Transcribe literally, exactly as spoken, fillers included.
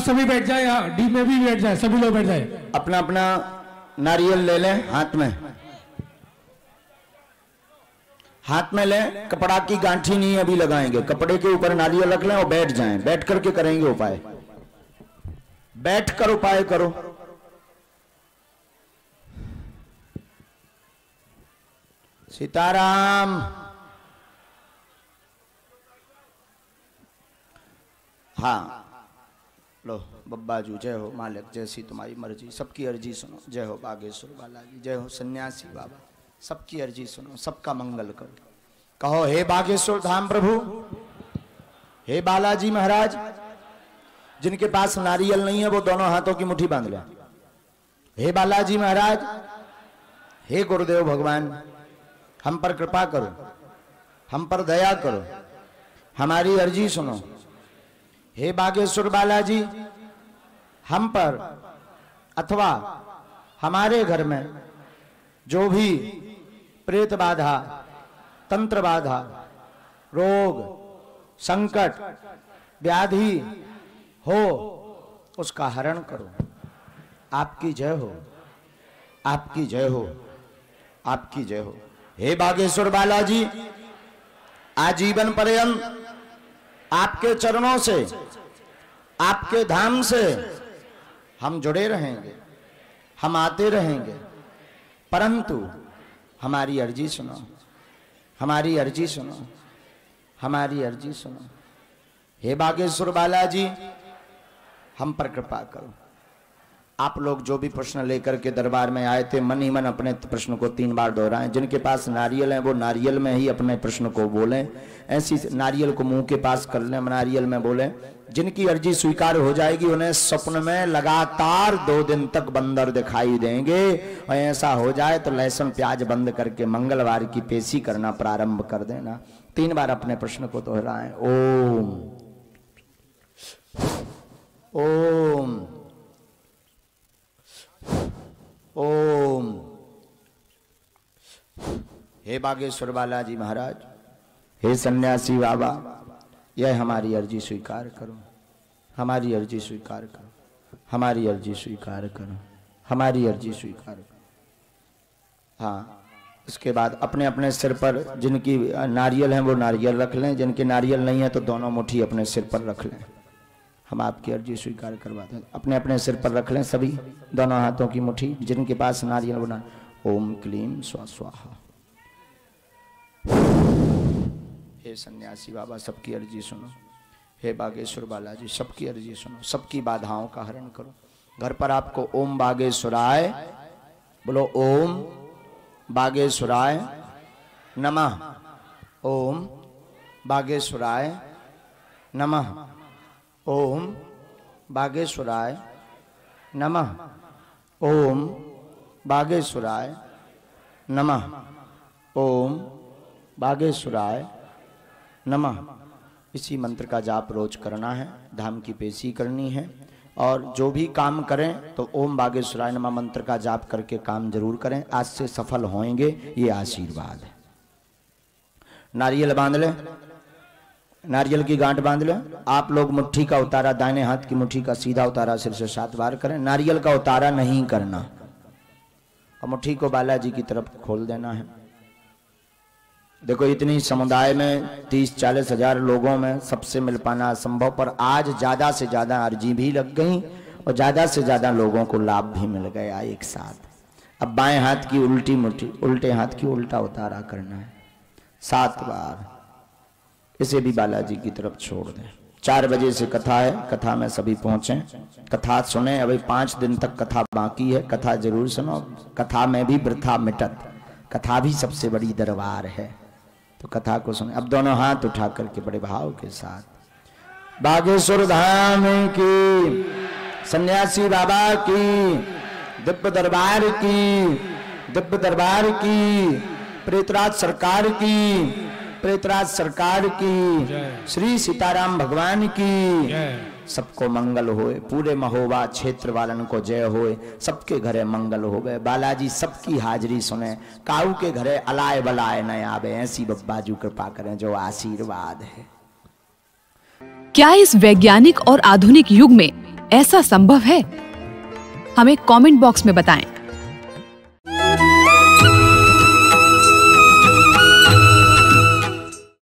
आप सभी बैठ जाए, डी में भी बैठ जाए, सभी लोग बैठ जाए। अपना अपना नारियल ले लें हाथ में, हाथ में लें, कपड़ा की गांठी नहीं अभी लगाएंगे, कपड़े के ऊपर नारियल रख लें और बैठ जाएं, बैठ करके करेंगे उपाय, बैठ कर उपाय करो। सीताराम, हाँ लो बब्बा जू, जय हो मालिक, जैसी तुम्हारी मर्जी, सबकी अर्जी सुनो, जय हो बागेश्वर बालाजी, जय हो सन्यासी बाबा, सबकी अर्जी सुनो, सबका मंगल करो। कहो, हे बागेश्वर धाम प्रभु, हे बालाजी महाराज। जिनके पास नारियल नहीं है वो दोनों हाथों की मुट्ठी बांध लें। हे बालाजी महाराज, हे गुरुदेव भगवान, हम पर कृपा करो, हम पर दया करो, हमारी अर्जी सुनो। हे बागेश्वर बालाजी, हम पर अथवा हमारे घर में जो भी प्रेत बाधा, तंत्र बाधा, रोग, संकट, व्याधि हो उसका हरण करो। आपकी जय हो, आपकी जय हो, आपकी जय हो। हे बागेश्वर बालाजी, आजीवन पर्यंत आपके चरणों से, आपके धाम से हम जुड़े रहेंगे, हम आते रहेंगे, परंतु हमारी अर्जी सुनो, हमारी अर्जी सुनो, हमारी अर्जी सुनो। हे बागेश्वर बालाजी, हम पर कृपा करो। आप लोग जो भी प्रश्न लेकर के दरबार में आए थे, मन ही मन अपने प्रश्न को तीन बार दोहराएं। जिनके पास नारियल है वो नारियल में ही अपने प्रश्न को बोलें, ऐसी नारियल को मुंह के पास कर लें, नारियल में बोलें। जिनकी अर्जी स्वीकार हो जाएगी उन्हें स्वप्न में लगातार दो दिन तक बंदर दिखाई देंगे, और ऐसा हो जाए तो लहसुन प्याज बंद करके मंगलवार की पेशी करना प्रारंभ कर देना। तीन बार अपने प्रश्न को दोहराएं। ओम ओम ओम। हे बागेश्वर बालाजी महाराज, हे सन्यासी बाबा, यह हमारी अर्जी स्वीकार करो, हमारी अर्जी स्वीकार करो, हमारी अर्जी स्वीकार करो, हमारी अर्जी स्वीकार करो। हाँ, उसके बाद अपने अपने सिर पर, जिनकी नारियल है वो नारियल रख लें, जिनके नारियल नहीं है तो दोनों मुट्ठी अपने सिर पर रख लें। हम आपकी अर्जी स्वीकार करवाते हैं। अपने अपने सिर पर रख लें सभी, दोनों हाथों की मुट्ठी। जिनके पास नारियल बना, ओम क्लीम स्वा स्वाहा। हे सन्यासी बाबा, सबकी अर्जी सुनो। हे बागेश्वर बालाजी, सबकी अर्जी सुनो, सबकी बाधाओं का हरण करो। घर पर आपको ओम बागेश्वराय बोलो, ओम बागेश्वराय नमः, ओम बागेश्वराय नमः, ओम बागेश्वराय नमः, ओम बागेश्वराय नमः, ओम बागेश्वराय नमः। इसी मंत्र का जाप रोज करना है, धाम की पेशी करनी है, और जो भी काम करें तो ओम बागेश्वराय नमः मंत्र का जाप करके काम जरूर करें। आज से सफल होंगे, ये आशीर्वाद है। नारियल बांध लें, नारियल की गांठ बांध लें। आप लोग मुट्ठी का उतारा, दाहिने हाथ की मुट्ठी का सीधा उतारा सिर से सात बार करें। नारियल का उतारा नहीं करना और मुट्ठी को बालाजी की तरफ खोल देना है। देखो, इतनी समुदाय में तीस चालीस हजार लोगों में सबसे मिल पाना असंभव, पर आज ज्यादा से ज्यादा अर्जी भी लग गई और ज्यादा से ज्यादा लोगों को लाभ भी मिल गया एक साथ। अब बाएं हाथ की उल्टी मुट्ठी, उल्टे हाथ की उल्टा उतारा करना है सात बार, इसे भी बालाजी की तरफ छोड़ दें। चार बजे से कथा है, कथा में सभी पहुंचें, कथा सुने। अभी पांच दिन तक कथा बाकी है, कथा जरूर सुनो। कथा में भी वृथा मिटत, कथा भी सबसे बड़ी दरबार है, तो कथा को सुने। अब दोनों हाथ उठा करके बड़े भाव के साथ बागेश्वर धाम की, सन्यासी बाबा की, दिव्य दरबार की, दिव्य दरबार की, प्रेतराज सरकार की, प्रेतराज सरकार की, श्री सीताराम भगवान की, सबको मंगल होए। पूरे महोबा क्षेत्र वालन को जय होए, सबके घरे मंगल होवे। बालाजी सबकी हाजिरी सुने, काऊ के घरे अलाय बलाय न आवे, ऐसी बब्बा जी कृपा करें, जो आशीर्वाद है। क्या इस वैज्ञानिक और आधुनिक युग में ऐसा संभव है? हमें कमेंट बॉक्स में बताएं।